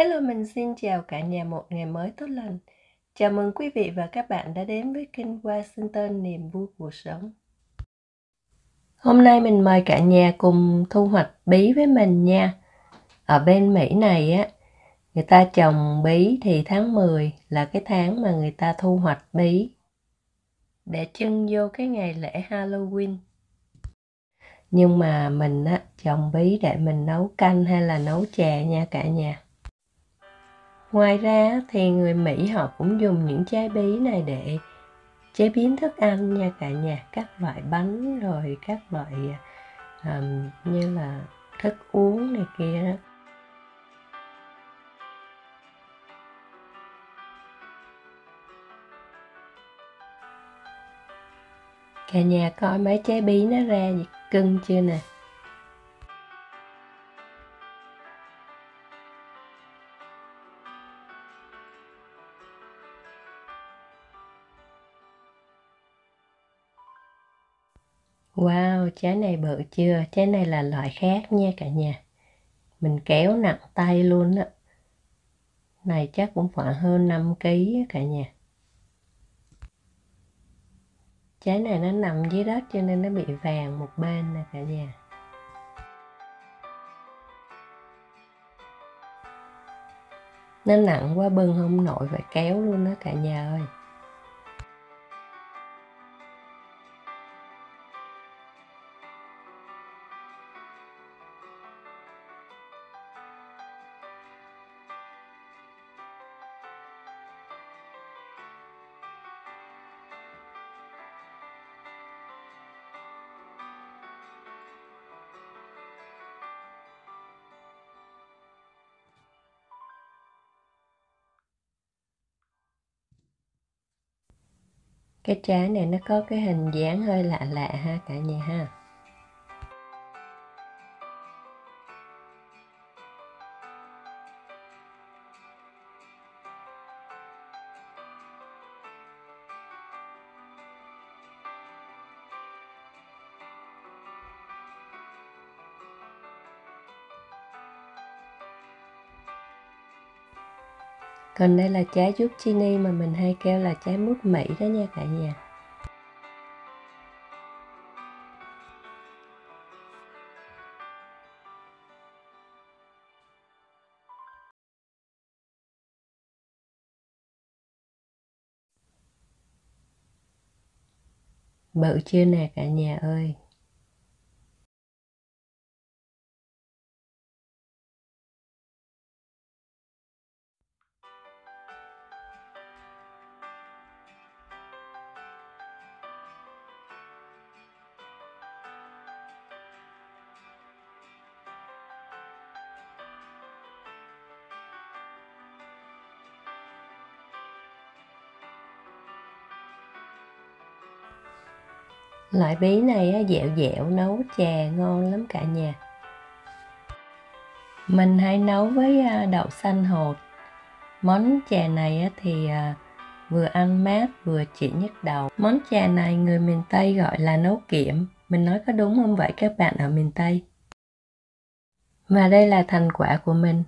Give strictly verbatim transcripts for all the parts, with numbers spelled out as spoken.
Hello, mình xin chào cả nhà một ngày mới tốt lành. Chào mừng quý vị và các bạn đã đến với kênh Washington Niềm Vui Cuộc Sống. Hôm nay mình mời cả nhà cùng thu hoạch bí với mình nha. Ở bên Mỹ này á, người ta trồng bí thì tháng mười là cái tháng mà người ta thu hoạch bí để trưng vô cái ngày lễ Halloween. Nhưng mà mình á, trồng bí để mình nấu canh hay là nấu chè nha cả nhà. Ngoài ra thì người Mỹ họ cũng dùng những trái bí này để chế biến thức ăn nha cả nhà. Các loại bánh rồi các loại um, như là thức uống này kia đó. Cả nhà coi mấy trái bí nó ra cưng chưa nè. Wow, trái này bự chưa? Trái này là loại khác nha cả nhà. Mình kéo nặng tay luôn á. Này chắc cũng khoảng hơn năm ký cả nhà. Trái này nó nằm dưới đất cho nên nó bị vàng một bên nè cả nhà. Nó nặng quá bưng không nổi phải kéo luôn đó cả nhà ơi. Cái trái này nó có cái hình dáng hơi lạ lạ ha cả nhà ha. Còn đây là trái zucchini mà mình hay kêu là trái mút Mỹ đó nha cả nhà. Bự chưa nè cả nhà ơi. Loại bí này dẻo dẻo nấu chè ngon lắm cả nhà. Mình hay nấu với đậu xanh hột. Món chè này thì vừa ăn mát vừa chỉ nhức đầu. Món chè này người miền Tây gọi là nấu kiệm. Mình nói có đúng không vậy các bạn ở miền Tây? Và đây là thành quả của mình.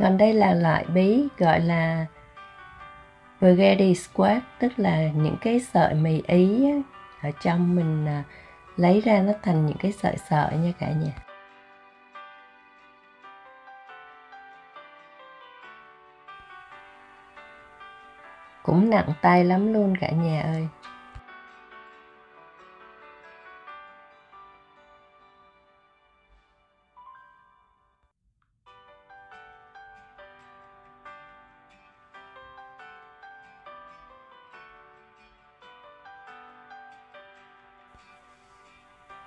Còn đây là loại bí gọi là spaghetti squash, tức là những cái sợi mì Ý ở trong mình lấy ra nó thành những cái sợi sợi nha cả nhà. Cũng nặng tay lắm luôn cả nhà ơi.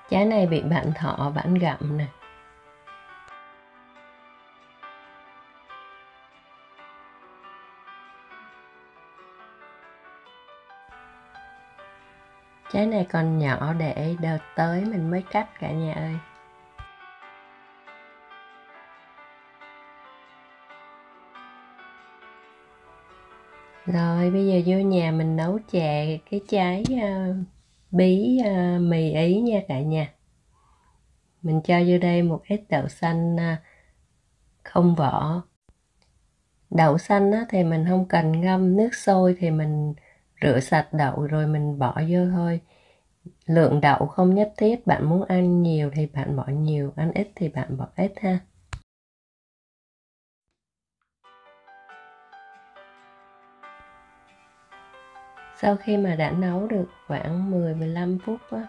Trái này bị bạn thọ bạn gặm nè. Trái này còn nhỏ để đợt tới mình mới cắt cả nhà ơi. Rồi bây giờ vô nhà mình nấu chè cái trái uh, bí uh, mì Ý nha cả nhà. Mình cho vô đây một ít đậu xanh uh, không vỏ. Đậu xanh á, thì mình không cần ngâm, nước sôi thì mình rửa sạch đậu rồi mình bỏ vô thôi. Lượng đậu không nhất thiết, bạn muốn ăn nhiều thì bạn bỏ nhiều, ăn ít thì bạn bỏ ít ha. Sau khi mà đã nấu được khoảng mười đến mười lăm phút á,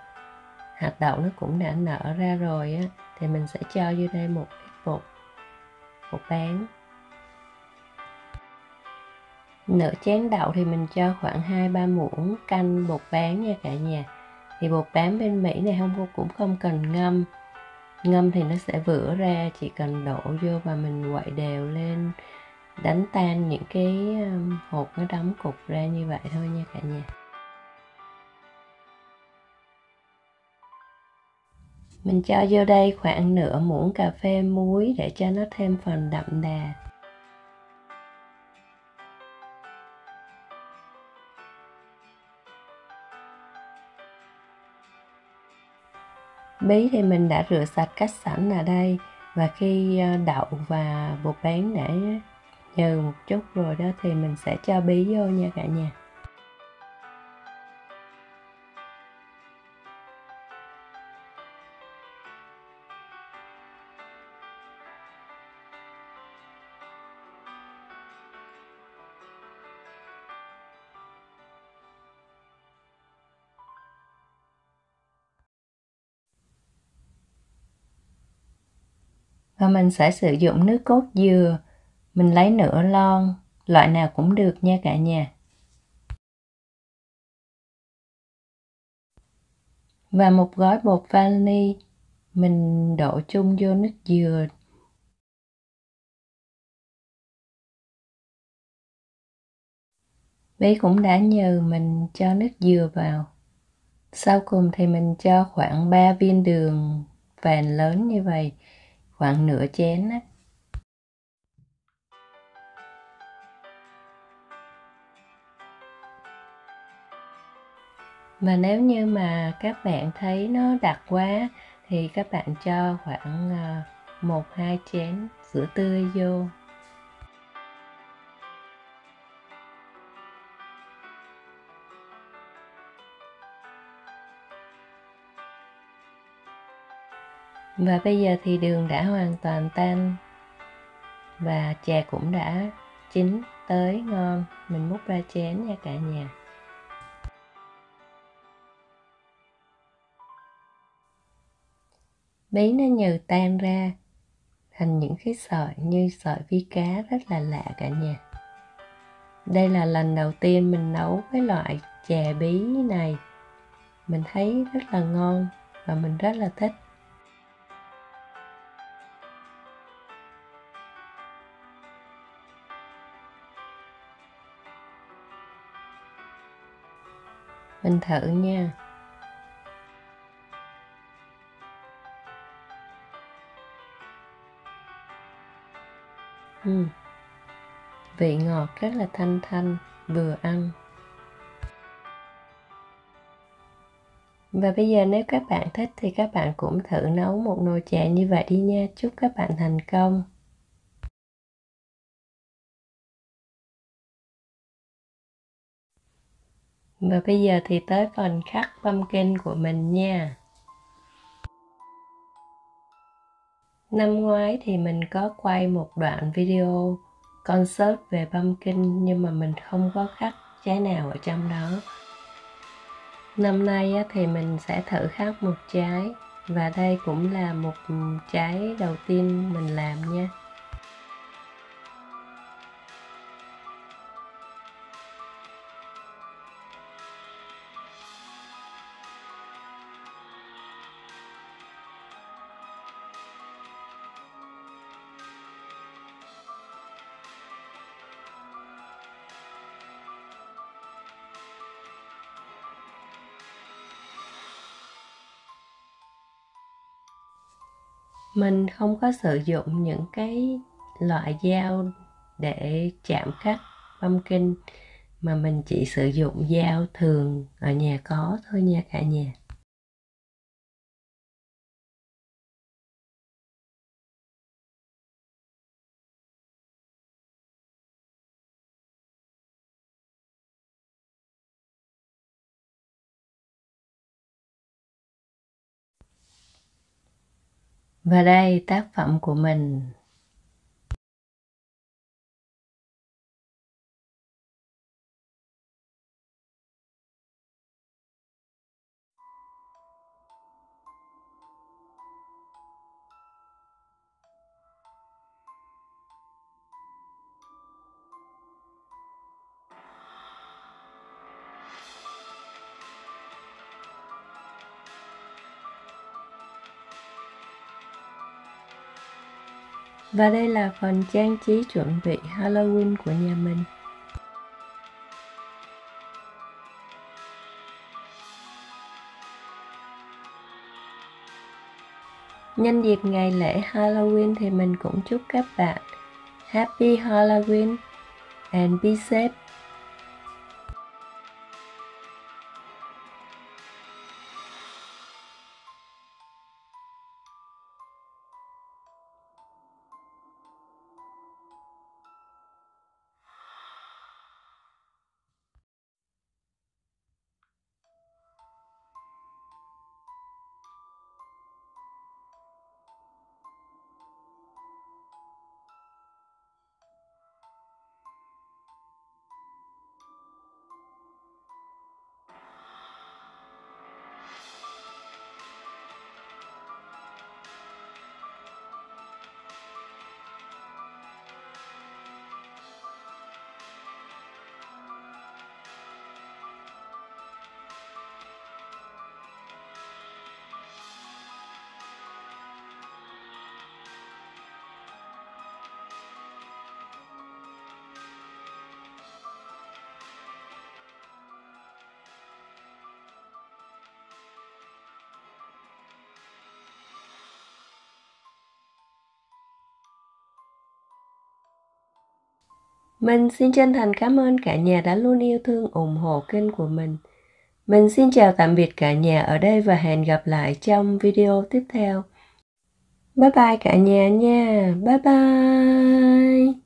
hạt đậu nó cũng đã nở ra rồi á, thì mình sẽ cho vô đây một ít bột, bột bán. Nửa chén đậu thì mình cho khoảng hai ba muỗng canh bột bán nha cả nhà. Thì bột bán bên Mỹ này không cũng không cần ngâm. Ngâm thì nó sẽ vữa ra, chỉ cần đổ vô và mình quậy đều lên, đánh tan những cái hột nó đóng cục ra như vậy thôi nha cả nhà. Mình cho vô đây khoảng nửa muỗng cà phê muối để cho nó thêm phần đậm đà. Bí thì mình đã rửa sạch cắt sẵn ở đây, và khi đậu và bột bán để nhừ một chút rồi đó thì mình sẽ cho bí vô nha cả nhà. Và mình sẽ sử dụng nước cốt dừa, mình lấy nửa lon, loại nào cũng được nha cả nhà. Và một gói bột vani, mình đổ chung vô nước dừa. Bí cũng đã nhừ, mình cho nước dừa vào. Sau cùng thì mình cho khoảng ba viên đường vàng lớn như vậy, khoảng nửa chén á. Mà nếu như mà các bạn thấy nó đặc quá thì các bạn cho khoảng một đến hai chén sữa tươi vô. Và bây giờ thì đường đã hoàn toàn tan và chè cũng đã chín tới ngon. Mình múc ra chén nha cả nhà. Bí nó nhừ tan ra thành những cái sợi như sợi vi cá, rất là lạ cả nhà. Đây là lần đầu tiên mình nấu cái loại chè bí này. Mình thấy rất là ngon và mình rất là thích. Mình thử nha. Ừ. Vị ngọt rất là thanh thanh, vừa ăn. Và bây giờ nếu các bạn thích thì các bạn cũng thử nấu một nồi chè như vậy đi nha. Chúc các bạn thành công. Và bây giờ thì tới phần khắc pumpkin của mình nha. Năm ngoái thì mình có quay một đoạn video concert về pumpkin nhưng mà mình không có khắc trái nào ở trong đó. Năm nay thì mình sẽ thử khắc một trái, và đây cũng là một trái đầu tiên mình làm nha. Mình không có sử dụng những cái loại dao để chạm khắc pumpkin mà mình chỉ sử dụng dao thường ở nhà có thôi nha cả nhà. Và đây tác phẩm của mình. Và đây là phần trang trí chuẩn bị Halloween của nhà mình. Nhân dịp ngày lễ Halloween thì mình cũng chúc các bạn Happy Halloween and be safe. Mình xin chân thành cảm ơn cả nhà đã luôn yêu thương ủng hộ kênh của mình. Mình xin chào tạm biệt cả nhà ở đây và hẹn gặp lại trong video tiếp theo. Bye bye cả nhà nha. Bye bye.